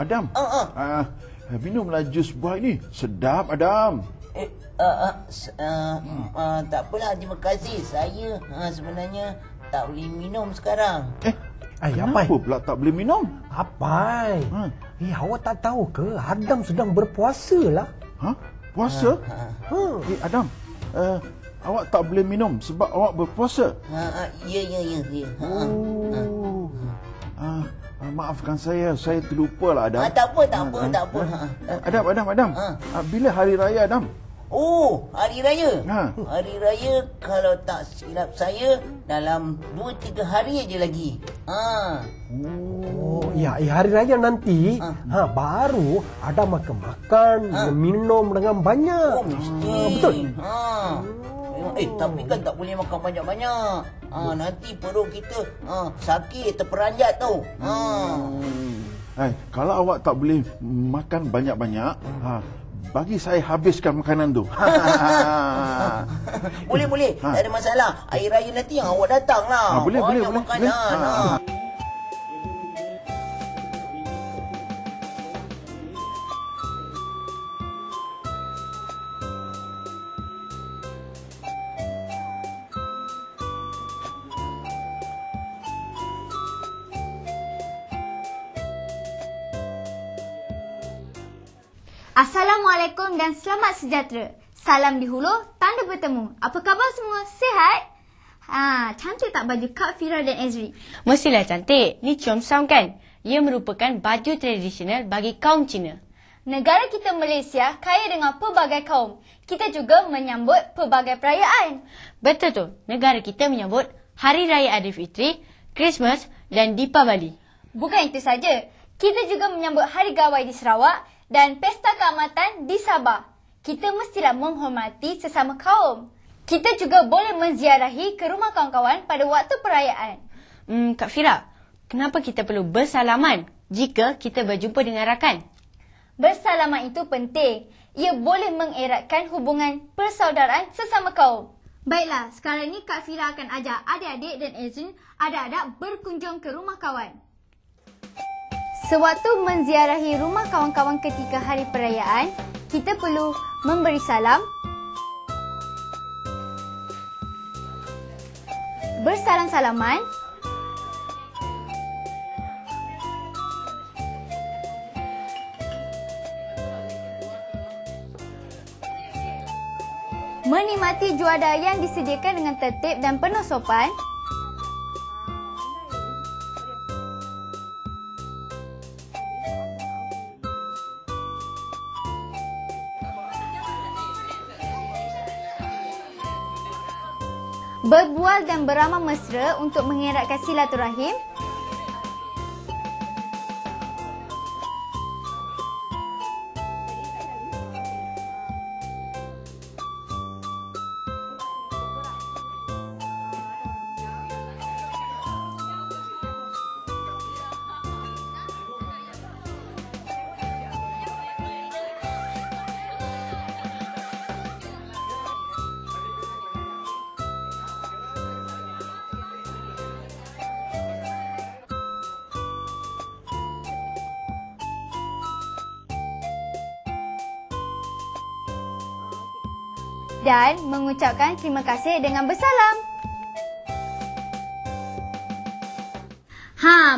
Adam. Minumlah jus buah ini. Sedap, Adam. Tak apalah, terima kasih. Saya sebenarnya tak boleh minum sekarang. Kenapa pula tak boleh minum? Apai? Awak tak tahu ke? Adam sedang berpuasa lah. Puasa? Adam, awak tak boleh minum sebab awak berpuasa? Ya. Maafkan saya terlupa lah, Adam. Tak apa. Adam. Bila hari raya, Adam? Oh, hari raya. Hari raya kalau tak silap saya dalam 2-3 hari aja lagi. Hari raya nanti baru Adam akan makan, minum dengan banyak. Oh, mesti. Betul. Tapi kan tak boleh makan banyak-banyak. Nanti perut kita sakit, terperanjat tau. Kalau awak tak boleh makan banyak-banyak, bagi saya habiskan makanan tu. Boleh. Tak ada masalah. Hari raya nanti yang awak datang lah. Boleh. Makanan. Assalamualaikum dan selamat sejahtera. Salam di hulu, tanda bertemu. Apa khabar semua? Sihat? Cantik tak baju Kak Fira dan Ezri? Mestilah cantik. Ni Cheomsaum kan? Ia merupakan baju tradisional bagi kaum Cina. Negara kita Malaysia kaya dengan pelbagai kaum. Kita juga menyambut pelbagai perayaan. Betul tu. Negara kita menyambut Hari Raya Aidilfitri, Christmas dan Deepavali. Bukan itu saja. Kita juga menyambut Hari Gawai di Sarawak dan Pesta Keamatan di Sabah. Kita mestilah menghormati sesama kaum. Kita juga boleh menziarahi ke rumah kawan-kawan pada waktu perayaan. Kak Fira, kenapa kita perlu bersalaman jika kita berjumpa dengan rakan? Bersalaman itu penting. Ia boleh mengeratkan hubungan persaudaraan sesama kaum. Baiklah, sekarang ini Kak Fira akan ajar adik-adik dan Ezrin adak-adak berkunjung ke rumah kawan. Sewaktu menziarahi rumah kawan-kawan ketika hari perayaan, kita perlu memberi salam, bersalam-salaman, menikmati juadah yang disediakan dengan tertib dan penuh sopan, berbual dan beramah mesra untuk mengeratkan silaturahim. Dan mengucapkan terima kasih dengan bersalam.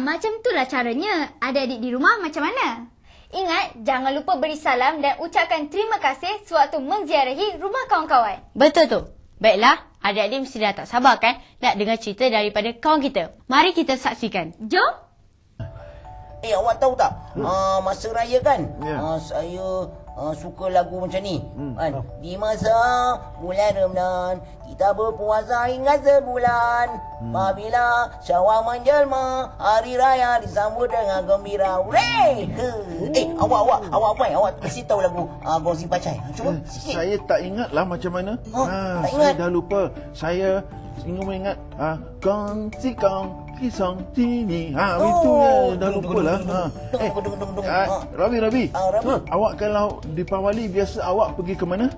Macam itulah caranya. Adik-adik di rumah macam mana? Ingat, jangan lupa beri salam dan ucapkan terima kasih sewaktu menziarahi rumah kawan-kawan. Betul tu. Baiklah, adik-adik mesti dah tak sabar kan nak dengar cerita daripada kawan kita. Mari kita saksikan. Jom. Awak tahu tak? Masa raya kan? Saya suka lagu macam ni. Kan? Di masa bulan Ramadan, kita berpuasa hingga sebulan. Apabila Syawal menjelma, hari raya disambut dengan gembira. Hooray! Awak mesti tahu lagu Gongsi Pacai. Cuba sikit. Saya tak ingatlah macam mana. Tak ingat? Saya dah lupa. Saya Singomenga, gong, cikong, kisong, cini. Ha, itu ya. Dah lupa lah. Rabi. Awak kalau Deepawali biasa awak pergi ke mana?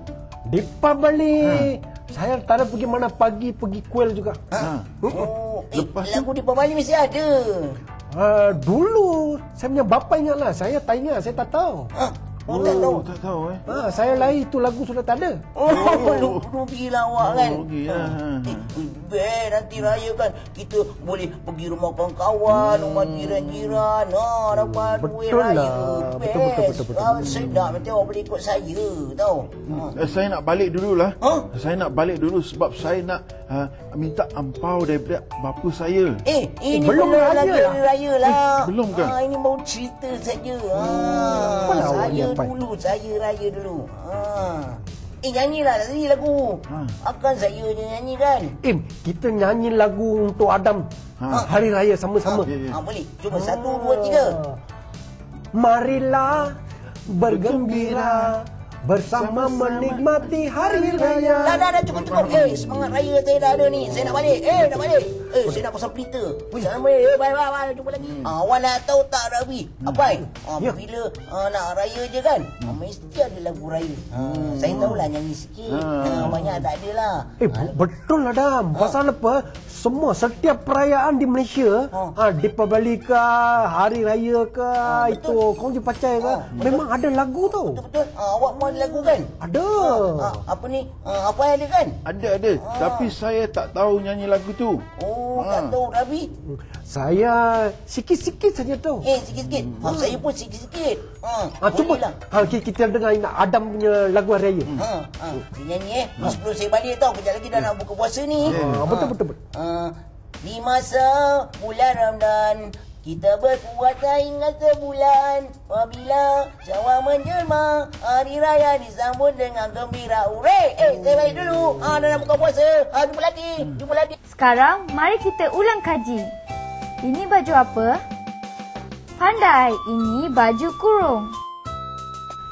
Deepawali. Saya tak ada pergi mana, pagi pergi kuil juga. Lepas lagu Deepawali mesti ada. Dulu saya punya bapa ingatlah, saya tanya, saya tak tahu. Tak tahu. Saya lahir tu lagu sudah tak ada. Rubi lah awak kan. Nanti raya kan kita boleh pergi rumah kawan-kawan, rumah jiran-jiran. Dapat duit raya. Betul. Sedap nanti awak boleh ikut saya tau. Saya nak balik dululah. Saya nak balik dulu sebab saya nak minta ampau daripada bapa saya. Ini belum raya lah. Belum kan? Ini baru cerita saja. Saya dulu, saya raya dulu. Nyanyilah tadi lagu. Akan saya je nyanyi kan. Kita nyanyi lagu untuk Adam. Hari raya sama-sama. Boleh. Cuba 1, 2, 3. Marilah bergembira bersama menikmati hari raya. Dah cukup. Semangat raya saya dah ada ni. Saya nak balik. Saya nak pasang pelita. Bye. Jumpa lagi. Awak nak tahu tak Rabi? Abai. Bila nak raya je kan, mesti ada lagu raya. Saya tahulah nyanyi sikit. Banyak tak ada lah. Betul lah Adam. Pasal apa? Semua setiap perayaan di Malaysia, Deepawali ke, hari raya ke, itu Kongsi Pacai ke, memang ada lagu tau. Betul. Awak mahu lagu kan? Ada. Apa ni? Apa yang ada kan? Ada. Tapi saya tak tahu nyanyi lagu tu. Tak tahu Rabi? Saya sikit-sikit saja tahu. Sikit-sikit. Saya pun sikit-sikit. Cuba kita dengar Adam punya lagu hari raya. Dia nyanyi sebelum saya balik tau. Kejap lagi dah nak buka puasa ni. Betul. Di masa bulan Ramadan, kita berpuasa hingga sebulan. Apabila syawal menjelma, hari raya disambut dengan gembira. Hurray! Saya balik dulu. Dah nak buka puasa. Jumpa lagi. Sekarang, mari kita ulang kaji. Ini baju apa? Pandai, ini baju kurung.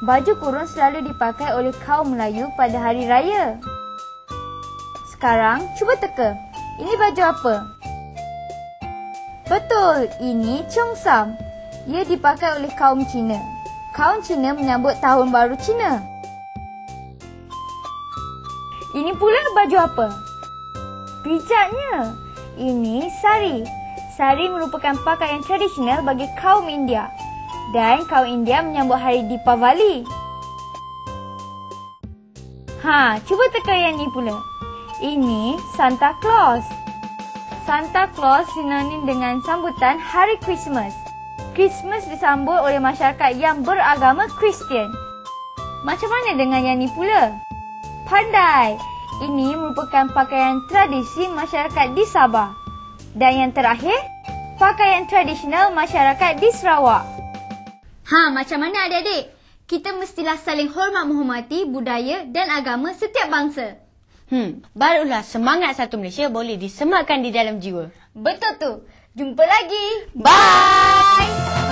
Baju kurung selalu dipakai oleh kaum Melayu pada hari raya. Sekarang, cuba teka. Ini baju apa? Betul, ini cheongsam. Ia dipakai oleh kaum Cina. Kaum Cina menyambut tahun baru Cina. Ini pula baju apa? Bijaknya. Ini sari. Sari merupakan pakaian tradisional bagi kaum India. Dan kaum India menyambut hari Deepawali. Cuba teka yang ni pula. Ini Santa Claus. Santa Claus sinonim dengan sambutan Hari Christmas. Christmas disambut oleh masyarakat yang beragama Kristian. Macam mana dengan yang ni pula? Pandai! Ini merupakan pakaian tradisi masyarakat di Sabah. Dan yang terakhir, pakaian tradisional masyarakat di Sarawak. Macam mana adik-adik? Kita mestilah saling hormat menghormati budaya dan agama setiap bangsa. Barulah semangat satu Malaysia boleh disematkan di dalam jiwa. Betul tu. Jumpa lagi. Bye.